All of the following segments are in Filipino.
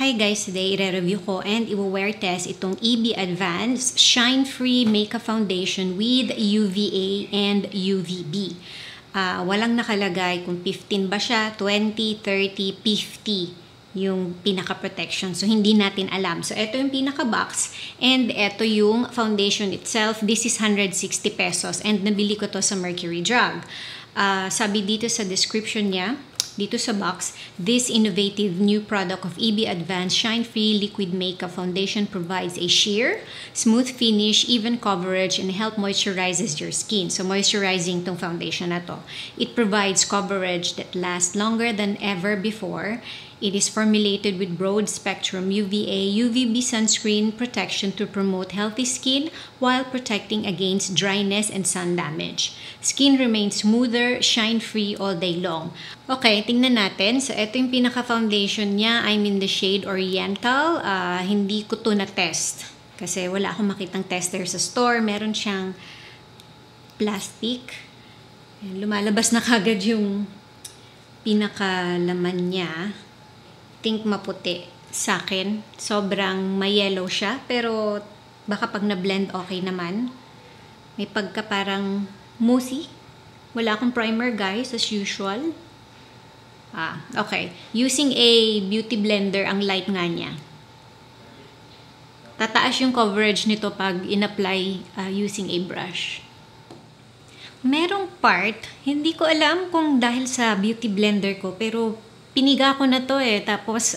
Hi guys! Today, i-review ko and i-wear test itong EB Advanced Shine Free Makeup Foundation with UVA and UVB. Walang nakalagay kung 15 ba siya, 20, 30, 50 yung pinaka-protection. So, hindi natin alam. So, ito yung pinaka-box and ito yung foundation itself. This is 160 pesos and nabili ko to sa Mercury Drug. Sabi dito sa description niya, dito sa box, this innovative new product of EB Advanced Shine Free Liquid Makeup Foundation provides a sheer, smooth finish, even coverage, and help moisturizes your skin. So, moisturizing tong foundation na to. It provides coverage that lasts longer than ever before. It is formulated with broad-spectrum UVA, UVB sunscreen protection to promote healthy skin while protecting against dryness and sun damage. Skin remains smoother, shine-free all day long. Okay, tingnan natin. So, ito yung pinaka-foundation niya. I'm in the shade Oriental. Hindi ko to na-test kasi wala akong makitang tester sa store. Meron siyang plastic. Lumalabas na kagad yung pinakalaman niya. Think maputi sa akin. Sobrang may-yellow siya. Pero baka pag na-blend okay naman. May pagka parang moussey. Wala akong primer guys as usual. Okay. Using a beauty blender, ang light nga niya. Tataas yung coverage nito pag in-apply using a brush. Merong part, hindi ko alam kung dahil sa beauty blender ko, pero piniga ko na to eh, tapos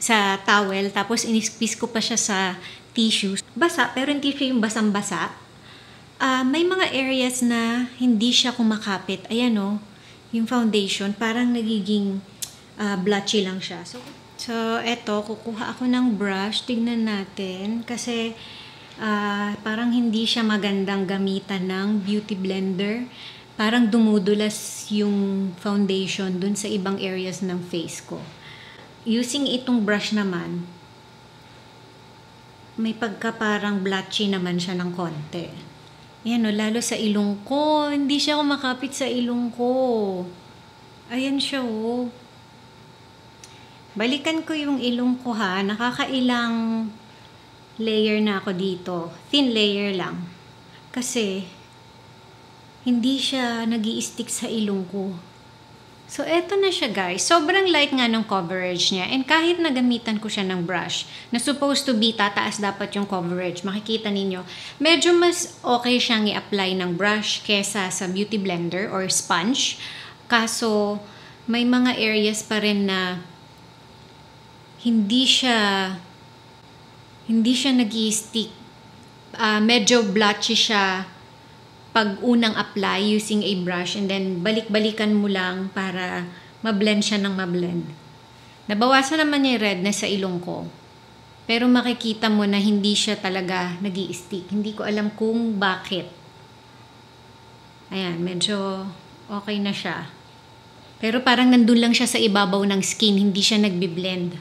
sa towel, tapos inispis ko pa siya sa tissue. Basa, pero yung tissue yung basang-basa. May mga areas na hindi siya kumakapit. Ayan o, yung foundation, parang nagiging blotchy lang siya. So, eto, kukuha ako ng brush. Tignan natin, kasi parang hindi siya magandang gamitan ng beauty blender. Parang dumudulas yung foundation dun sa ibang areas ng face ko. Using itong brush naman, may pagka parang blotchy naman siya ng konti. Ayan o, lalo sa ilong ko. Hindi siya kumakapit sa ilong ko. Ayan siya o. Balikan ko yung ilong ko ha. Nakakailang layer na ako dito. Thin layer lang. Kasi hindi siya nag-i-stick sa ilong ko. So, eto na siya guys. Sobrang light nga ng coverage niya. And kahit nagamitan ko siya ng brush, na supposed to be tataas dapat yung coverage, makikita ninyo, medyo mas okay siyang i-apply ng brush kesa sa beauty blender or sponge. Kaso, may mga areas pa rin na hindi siya nag-i-stick. Medyo blotchy siya pag unang apply using a brush and then balik-balikan mo lang para mablend siya ng mablend. Nabawasan naman yung redness sa ilong ko. Pero makikita mo na hindi siya talaga nag-i-stick. Hindi ko alam kung bakit. Ayan, medyo okay na siya. Pero parang nandun lang siya sa ibabaw ng skin. Hindi siya nagbi-blend.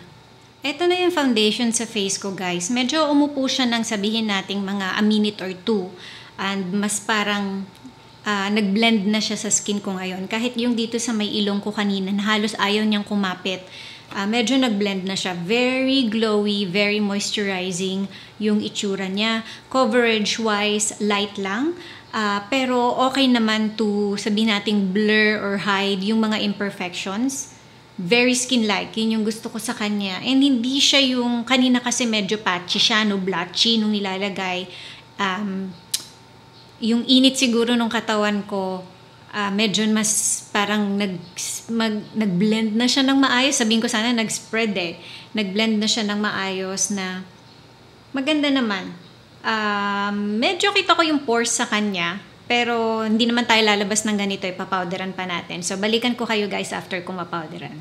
Ito na yung foundation sa face ko guys. Medyo umupo siya ng sabihin nating mga a minute or two. And mas parang nag-blend na siya sa skin ko ngayon. Kahit yung dito sa may ilong ko kanina, halos ayaw niyang kumapit. Medyo nag-blend na siya. Very glowy, very moisturizing yung itsura niya. Coverage-wise, light lang. Pero okay naman to sabihin nating blur or hide yung mga imperfections. Very skin-like. Yun yung gusto ko sa kanya. And hindi siya yung kanina kasi medyo patchy siya, no, blotchy nung nilalagay. Yung init siguro nung katawan ko, medyo mas parang nag-blend na siya ng maayos. Sabihin ko sana nag-spread eh. Nag-blend na siya ng maayos na maganda naman. Medyo kita ko yung pores sa kanya, pero hindi naman tayo lalabas ng ganito eh. Papowderan pa natin. So, balikan ko kayo guys after ko mapowderan.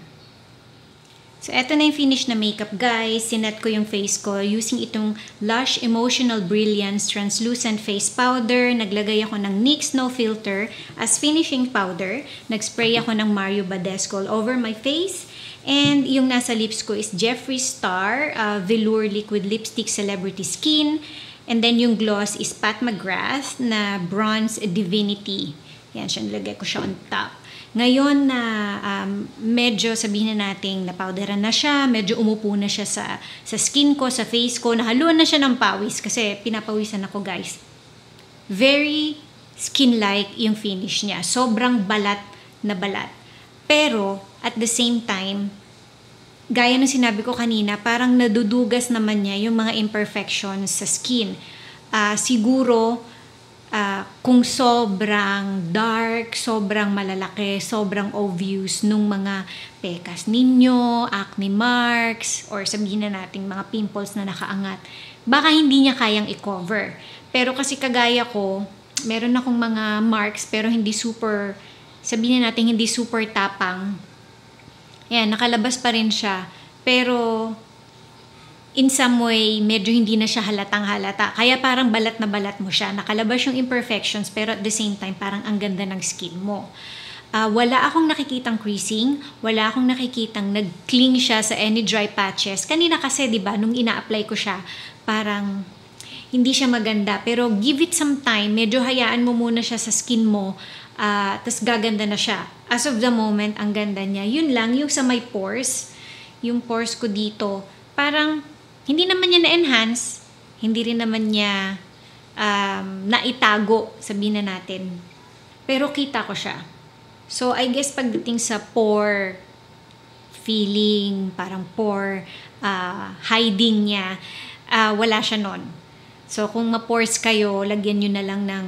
So, eto na yung finish na makeup, guys. Sinet ko yung face ko using itong Lush Emotional Brilliance Translucent Face Powder. Naglagay ako ng NYX No Filter as finishing powder. Nagspray ako ng Mario Badesco all over my face. And yung nasa lips ko is Jeffree Star, Velour Liquid Lipstick, Celebrity Skin. And then yung gloss is Pat McGrath na Bronze Divinity. Yan, siya, nilagay ko siya on top. Ngayon na medyo sabihin na natin napowderan na siya, medyo umupo na siya sa skin ko, sa face ko, nahaluan na siya ng pawis kasi pinapawisan ako guys. Very skin-like yung finish niya. Sobrang balat na balat. Pero at the same time, gaya ng sinabi ko kanina, parang nadudugas naman niya yung mga imperfections sa skin. Siguro, kung sobrang dark, sobrang malalaki, sobrang obvious nung mga pekas ninyo, acne marks, or sabihin na natin mga pimples na nakaangat, baka hindi niya kayang i-cover. Pero kasi kagaya ko, meron akong mga marks pero hindi super, sabihin na natin hindi super tapang. Ayan, nakalabas pa rin siya. Pero in some way, medyo hindi na siya halatang-halata. Kaya parang balat na balat mo siya. Nakalabas yung imperfections, pero at the same time, parang ang ganda ng skin mo. Wala akong nakikitang creasing. Wala akong nakikitang nag-cling siya sa any dry patches. Kanina kasi, diba, nung ina-apply ko siya, parang hindi siya maganda. Pero give it some time. Medyo hayaan mo muna siya sa skin mo. Tapos gaganda na siya. As of the moment, ang ganda niya. Yun lang, yung sa may pores. Yung pores ko dito, parang hindi naman niya na-enhance, hindi rin naman niya naitago, sabihin na natin. Pero kita ko siya. So, I guess pagdating sa pore feeling, parang pore hiding niya, wala siya nun. So, kung ma-pores kayo, lagyan nyo na lang ng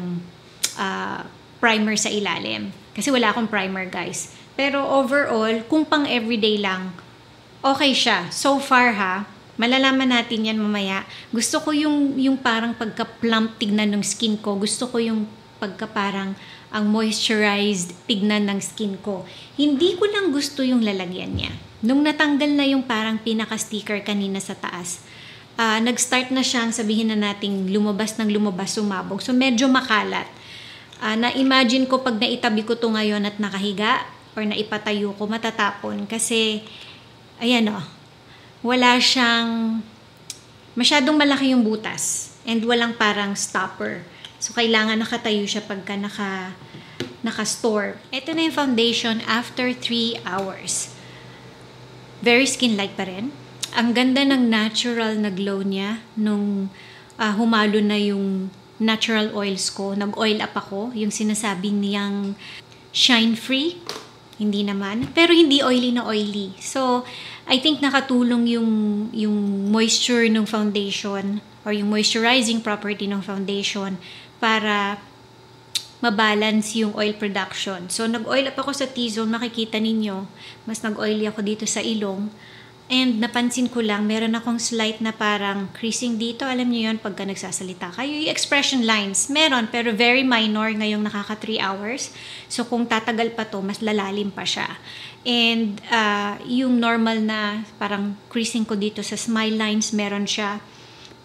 primer sa ilalim. Kasi wala akong primer, guys. Pero overall, kung pang everyday lang, okay siya. So far ha, malalaman natin yan mamaya. Gusto ko yung parang pagka-plump tignan ng skin ko. Gusto ko yung pagka parang ang moisturized tignan ng skin ko. Hindi ko lang gusto yung lalagyan niya. Nung natanggal na yung parang pinaka-sticker kanina sa taas, nag-start na siyang sabihin na natin lumabas ng lumabas, sumabog. So medyo makalat. Na-imagine ko pag naitabi ko to ngayon at nakahiga or naipatayo ko, matatapon. Kasi, ayan o. Wala siyang masyadong malaki yung butas and walang parang stopper. So, kailangan nakatayo siya pagka naka-store. Ito na yung foundation after 3 hours. Very skin-like pa rin. Ang ganda ng natural na glow niya nung humalo na yung natural oils ko. Nag-oil up ako. Yung sinasabi niyang shine free. Hindi naman. Pero hindi oily na oily. So, I think nakatulong yung moisture ng foundation or yung moisturizing property ng foundation para mabalance yung oil production. So, nag-oil up ako sa T-zone. Makikita ninyo, mas nag-oily ako dito sa ilong. And napansin ko lang, meron akong slight na parang creasing dito. Alam niyo yun pagka nagsasalita kayo. Yung expression lines, meron pero very minor ngayong nakaka 3 hours. So, kung tatagal pa to, mas lalalim pa siya. And yung normal na parang creasing ko dito sa smile lines, meron siya.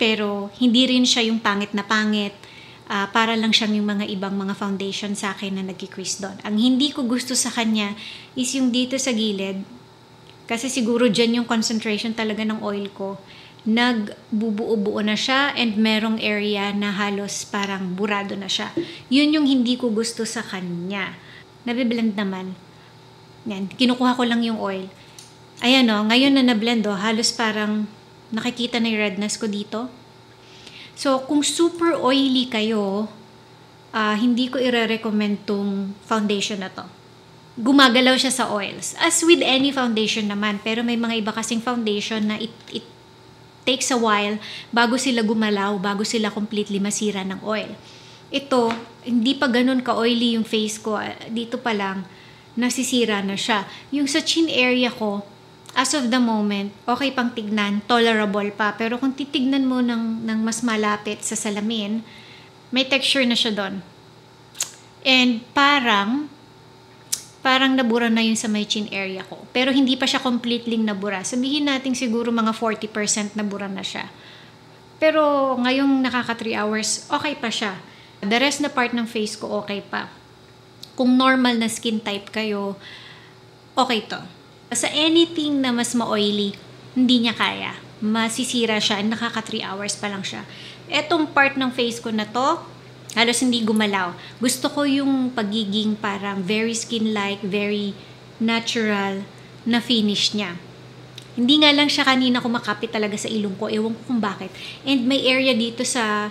Pero hindi rin siya yung pangit na pangit. Para lang siyang yung mga ibang mga foundation sa akin na nagki-crease doon. Ang hindi ko gusto sa kanya is yung dito sa gilid. Kasi siguro dyan yung concentration talaga ng oil ko. Nagbubuo-buo na siya and merong area na halos parang burado na siya. Yun yung hindi ko gusto sa kanya. Nabiblend naman. Yan, kinukuha ko lang yung oil. Ayan o, ngayon na nablend o, halos parang nakikita na yung redness ko dito. So, kung super oily kayo, hindi ko i-recommend tong foundation na to. Gumagalaw siya sa oils. As with any foundation naman, pero may mga iba kasing foundation na it takes a while bago sila gumalaw, bago sila completely masira ng oil. Ito, hindi pa ganun ka-oily yung face ko. Dito pa lang, nasisira na siya. Yung sa chin area ko, as of the moment, okay pang tignan, tolerable pa. Pero kung titignan mo ng mas malapit sa salamin, may texture na siya doon. And parang nabura na yun sa my chin area ko. Pero hindi pa siya completely nabura. Sabihin natin siguro mga 40% nabura na siya. Pero ngayong nakaka 3 hours, okay pa siya. The rest na part ng face ko, okay pa. Kung normal na skin type kayo, okay to. Sa anything na mas ma-oily, hindi niya kaya. Masisira siya. Nakaka 3 hours pa lang siya. Etong part ng face ko na to, halos hindi gumalaw. Gusto ko yung pagiging parang very skin-like, very natural na finish niya. Hindi nga lang siya kanina kumakapit talaga sa ilong ko. Ewan ko kung bakit. And may area dito sa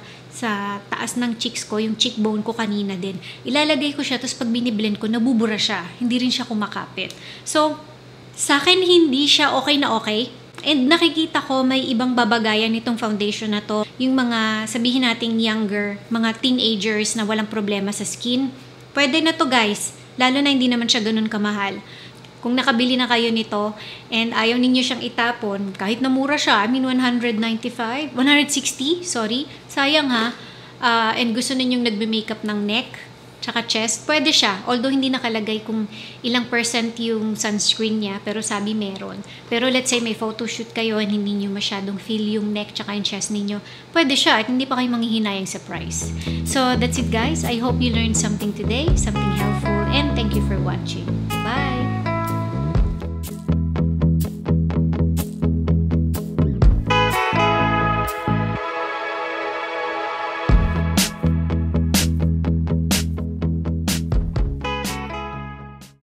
taas ng cheeks ko, yung cheekbone ko kanina din. Ilalagay ko siya, tapos pag biniblend ko, nabubura siya. Hindi rin siya kumakapit. So, sa akin hindi siya okay na okay. And nakikita ko may ibang babagayan itong foundation na to. Yung mga, sabihin nating younger, mga teenagers na walang problema sa skin. Pwede na to guys. Lalo na hindi naman siya ganun kamahal. Kung nakabili na kayo nito and ayaw ninyo siyang itapon, kahit na mura siya, I mean 195, 160, sorry. Sayang ha. And gusto ninyong nagbe-makeup ng neck, tsaka chest, pwede siya. Although hindi nakalagay kung ilang percent yung sunscreen niya, pero sabi meron. Pero let's say may photoshoot kayo and hindi nyo masyadong feel yung neck tsaka yung chest ninyo, pwede siya at hindi pa kayo manghihinayang sa price. So that's it guys. I hope you learned something today, something helpful, and thank you for watching. Bye!